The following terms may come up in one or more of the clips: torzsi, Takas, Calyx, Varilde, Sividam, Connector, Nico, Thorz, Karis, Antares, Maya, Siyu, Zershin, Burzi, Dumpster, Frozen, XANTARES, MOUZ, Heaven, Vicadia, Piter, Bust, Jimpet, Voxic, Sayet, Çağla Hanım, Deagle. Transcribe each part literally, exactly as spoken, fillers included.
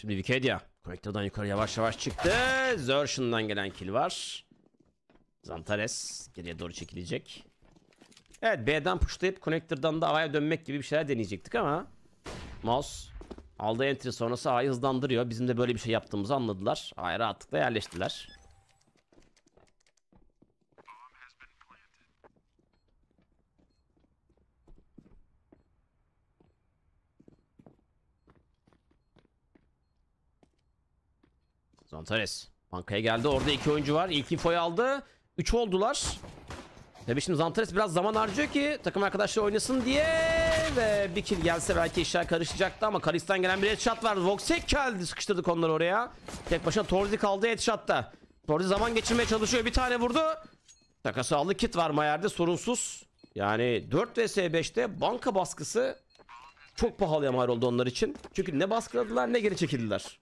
Şimdi Vicadia. Connector'dan yukarı yavaş yavaş çıktı. Zershin'dan gelen kill var. XANTARES geriye doğru çekilecek. Evet, B'den pushlayıp Connector'dan da A'ya dönmek gibi bir şeyler deneyecektik ama MOUZ aldığı entry sonrası A'yı hızlandırıyor. Bizim de böyle bir şey yaptığımızı anladılar. A'ya rahatlıkla yerleştiler. XANTARES bankaya geldi. Orada iki oyuncu var. İlk infoyu aldı. Üç oldular. Tabii şimdi XANTARES biraz zaman harcıyor ki takım arkadaşları oynasın diye. Ve bir kill gelse belki işler karışacaktı ama Karis'ten gelen bir headshot var. Voxic geldi. Sıkıştırdık onları oraya. Tek başına Torzsi kaldı headshotta. Torzsi zaman geçirmeye çalışıyor. Bir tane vurdu. Takası aldı. Kit var M A J three R'de sorunsuz. Yani dört vs beş'te banka baskısı çok pahalıya mal oldu onlar için. Çünkü ne baskıladılar ne geri çekildiler.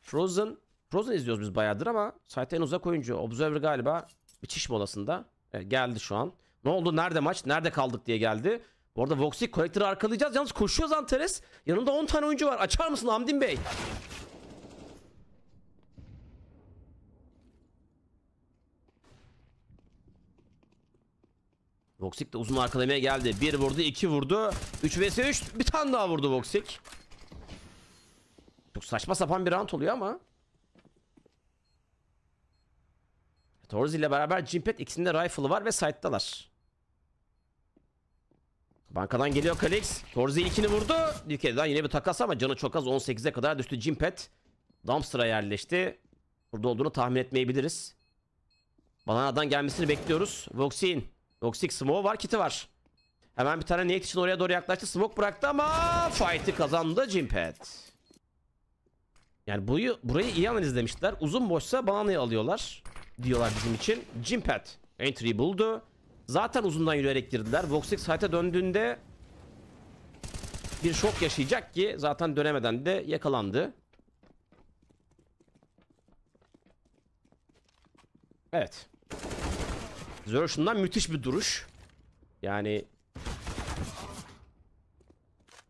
Frozen. Frozen izliyoruz biz bayağıdır ama Sayet en uzak oyuncu. Observer galiba bitiş molasında. Evet, geldi şu an. Ne oldu? Nerede maç? Nerede kaldık diye geldi. Bu arada Voxic Connector'ı arkalayacağız. Yalnız koşuyor XANTARES. Yanında on tane oyuncu var. Açar mısın Hamdin Bey? Voxic de uzun arkalamaya geldi. Bir vurdu, iki vurdu. üç vs üç. Bir tane daha vurdu Voxic. Çok saçma sapan bir round oluyor ama. Thorz ile beraber Jimpet, ikisinde rifle'ı var ve side'dalar. Bankadan geliyor Calyx. Thorz'u ilkini vurdu. Vicadia'dan yine bir takas ama canı çok az. on sekize'e kadar düştü Jimpet. Dumpster'a yerleşti. Burada olduğunu tahmin etmeyebiliriz. Bananadan gelmesini bekliyoruz. Voxic'in. Voxic smoke var, kiti var. Hemen bir tane niyet için oraya doğru yaklaştı. Smoke bıraktı ama fight'i kazandı Jimpet. Yani burayı, burayı iyi analizlemişler. Uzun boşsa bananayı alıyorlar diyorlar bizim için. Jimpet entry'yi buldu. Zaten uzundan yürüyerek girdiler. Voxic site'e döndüğünde bir şok yaşayacak ki zaten dönemeden de yakalandı. Evet. Zershin'dan müthiş bir duruş. Yani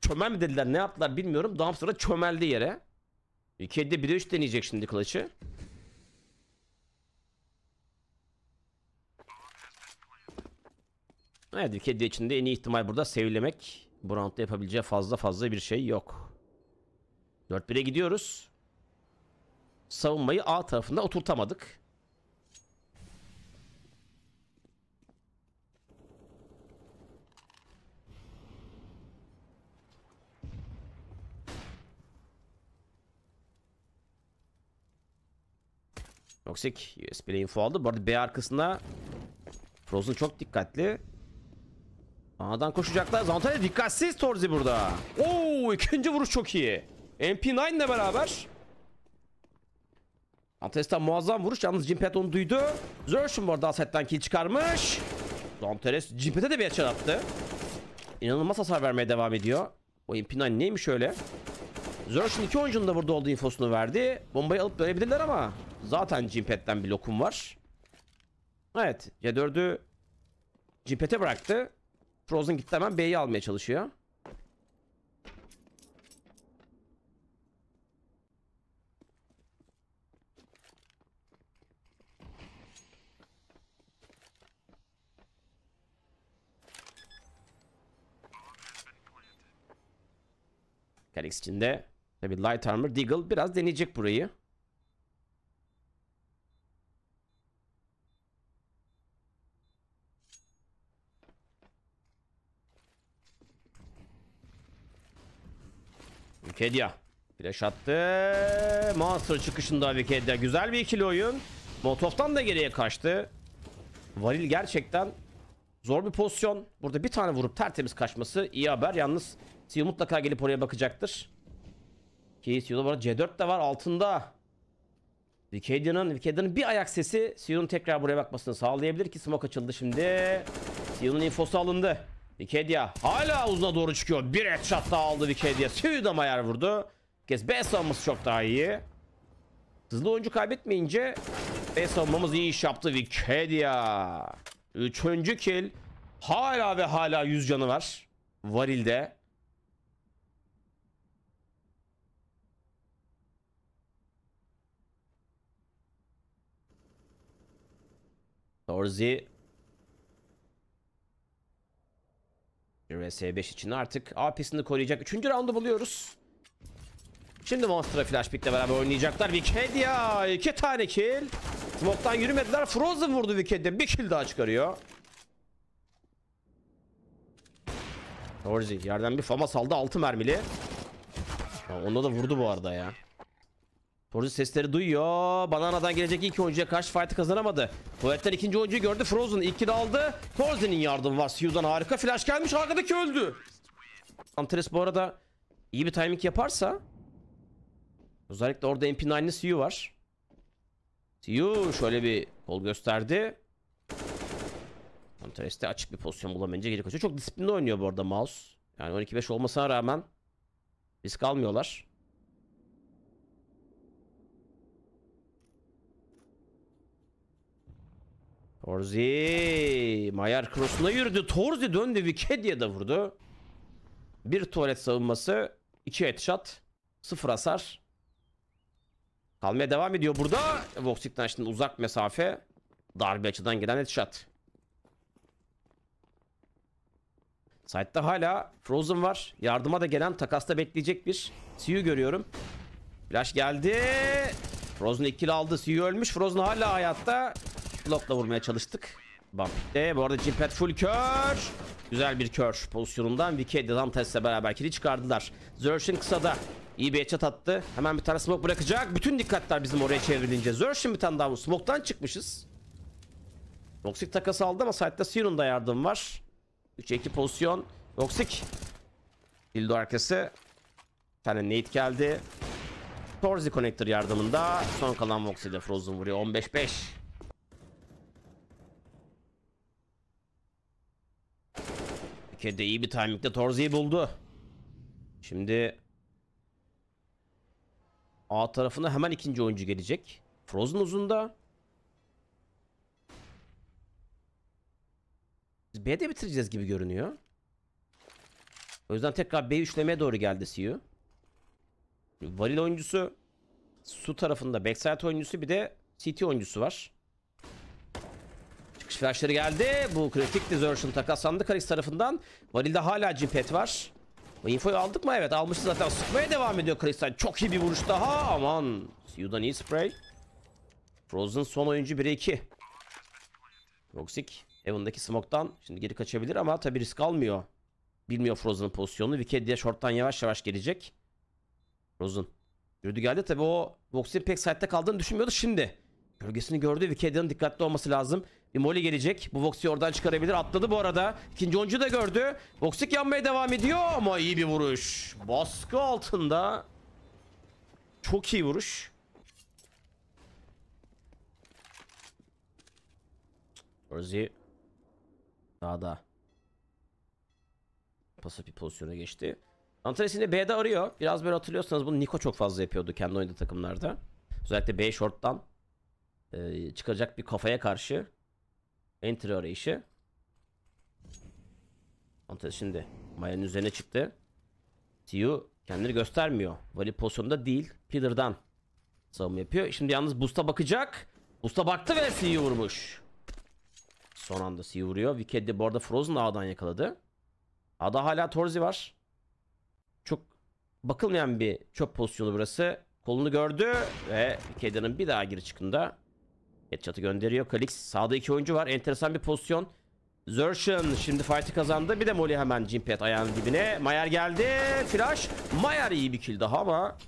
çömel mi dediler, ne yaptılar bilmiyorum. Dumpster'a çömeldi yere. İki'de bir üç deneyecek şimdi kılıçı. Evet, Vicadia için de en iyi ihtimal burada save'lemek. Bu round'da yapabileceği fazla fazla bir şey yok. dört bir'e gidiyoruz. Savunmayı A tarafında oturtamadık. Voxic U S B'le info aldı. Bu arada B arkasında Frozen çok dikkatli. A'dan koşacaklar. XANTARES dikkatsiz. Torzsi burada. Oo, ikinci vuruş çok iyi. M P dokuz'le ile beraber. XANTARES'ten muazzam vuruş. Yalnız Jimpet onu duydu. Zershin bu arada asetten kill çıkarmış. XANTARES Jimpet'e de bir açar attı. İnanılmaz hasar vermeye devam ediyor. O M P dokuz neymiş öyle? Zershin iki oyuncunun da burada olduğu infosunu verdi. Bombayı alıp dönebilirler ama zaten Jimpet'ten bir lokum var. Evet. C dört'ü Jimpet'e bıraktı. Frozen gitti, hemen B'yi almaya çalışıyor. Calyx içinde tabi Light Armor Deagle biraz deneyecek burayı. Vicadia flash attı. Monster çıkışında Vicadia. Güzel bir ikili oyun. Molotov'tan da geriye kaçtı. Varilde gerçekten zor bir pozisyon. Burada bir tane vurup tertemiz kaçması iyi haber. Yalnız Siyu mutlaka gelip oraya bakacaktır. Ki Siyu'da var, C dört de var altında. Vicadia'nın Vicadia'nın bir ayak sesi Siyu'nun tekrar buraya bakmasını sağlayabilir ki smoke açıldı şimdi. Siyu'nun infosu alındı. Vicadia hala uzuna doğru çıkıyor. Bir headshot daha aldı Vicadia. Sividam M A J three R vurdu. Bir kez B savunması çok daha iyi. Hızlı oyuncu kaybetmeyince B savunmamız iyi iş yaptı. Vicadia üçüncü kill. Hala ve hala yüz canı var Varilde. Torzsi R S beş için artık A pistini koruyacak. Üçüncü roundu buluyoruz. Şimdi Monster'a Flash Pick'le beraber oynayacaklar. Vicadia iki tane kill. Smoke'tan yürümediler. Frozen vurdu Vicadia. Bir kill daha çıkarıyor. Torzsi yerden bir fama saldı. altı mermili. Ya onda da vurdu bu arada ya. Torzsi sesleri duyuyor. Bananadan gelecek ilk oyuncuya karşı fight'ı kazanamadı. Tuvaletten ikinci oyuncuyu gördü. Frozen ilk kill aldı. Torzi'nin yardımı var. Siyu'dan harika flash gelmiş. Arkadaki öldü. Antares bu arada iyi bir timing yaparsa, özellikle orada M P dokuz'li Siyu var. Siyu şöyle bir kol gösterdi. Antares'te açık bir pozisyon bulamayınca geri koşuyor. Çok disiplinli oynuyor bu arada MOUZ. Yani on iki beş olmasına rağmen risk almıyorlar. Torzsi Maya üç cross'una yürüdü. Torzsi döndü. Vicadia'da vurdu. Bir tuvalet savunması. iki headshot. sıfır hasar. Kalmaya devam ediyor burada. Voxic'ten şimdi uzak mesafe. Darbe açıdan gelen headshot. Sayet'te hala Frozen var. Yardıma da gelen, takasta bekleyecek bir Siyu görüyorum. Flash geldi. Frozen ikili aldı. Siyu ölmüş. Frozen hala hayatta. Lopla vurmaya çalıştık. Bump'te. Bu arada Jimpet full kör. Güzel bir kör pozisyonundan Vicadia'dan Tess'le beraber kili çıkardılar. Zershin kısada iyi bir headshot attı. Hemen bir tane smoke bırakacak. Bütün dikkatler bizim oraya çevrilince. Zershin bir tane daha. Smoke'tan çıkmışız. Voxic takası aldı ama site'de Siyon'un da yardım var. üçe iki pozisyon. Voxic. Hildo arkası. Bir tane nade geldi. Torzsi Connector yardımında. Son kalan Voxic'e de Frozen vuruyor. on beş beş. Kedi iyi bir timing'de Torzi'yi buldu. Şimdi A tarafına hemen ikinci oyuncu gelecek. Frozen uzunda. Biz B'de bitireceğiz gibi görünüyor. O yüzden tekrar B'yi üçlemeye doğru geldi Siyu. Varilde oyuncusu, su tarafında backside oyuncusu, bir de C T oyuncusu var. Flashları geldi. Bu kritik Zersion takaslandı Karis tarafından. Varilde hala Jimpet var. Info'yu aldık mı? Evet, almıştı zaten. Sıkmaya devam ediyor Karis'ten. Çok iyi bir vuruş daha. Aman. Siyu'dan iyi spray. Frozen son oyuncu bire iki. Voxic Heaven'daki smoke'tan şimdi geri kaçabilir ama tabi risk almıyor. Bilmiyor Frozen'ın pozisyonunu. Vicadia short'tan yavaş yavaş gelecek. Frozen yürüdü geldi. Tabi o Voxic'in pek side'de kaldığını düşünmüyordu şimdi. Gölgesini gördü. Vicadia'nın dikkatli olması lazım. Bir molly gelecek. Bu Voxic'i oradan çıkarabilir. Atladı bu arada. İkinci oyuncu da gördü. Voxic yanmaya devam ediyor ama iyi bir vuruş. Baskı altında. Çok iyi vuruş. Burzi daha da pasif bir pozisyona geçti. Antares'ini B'de arıyor. Biraz böyle hatırlıyorsanız bunu Nico çok fazla yapıyordu kendi oynadığı takımlarda. Özellikle B short'tan Ee, çıkacak bir kafaya karşı entry arayışı. Antares şimdi Maya'nın üzerine çıktı. Siyu kendini göstermiyor. Vali pozisyonda değil. Piter'dan savunma yapıyor. Şimdi yalnız Bust'a bakacak. Bust'a baktı ve Siyu vurmuş. Son anda Siyu vuruyor. Vicadia bu arada Frozen A'dan yakaladı. A'da hala Torzsi var. Çok bakılmayan bir çöp pozisyonu burası. Kolunu gördü ve Vicadia'nın bir daha geri çıkında headshot'ı gönderiyor. Calyx sağda iki oyuncu var. Enteresan bir pozisyon. Zershin şimdi fight'ı kazandı. Bir de molly hemen Jimpet ayağının dibine. M A Y üç geldi. Flash. M A Y üç iyi bir kill daha ama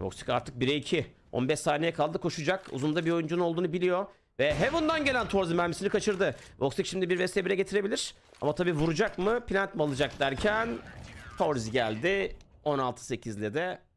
Voxic artık bire iki. on beş saniye kaldı, koşacak. Uzunda bir oyuncunun olduğunu biliyor. Ve Heaven'dan gelen Torzsi mermisini kaçırdı. Voxic şimdi bir vs bire getirebilir. Ama tabi vuracak mı? Plant mı alacak derken Torzsi geldi. on altı sekiz ile de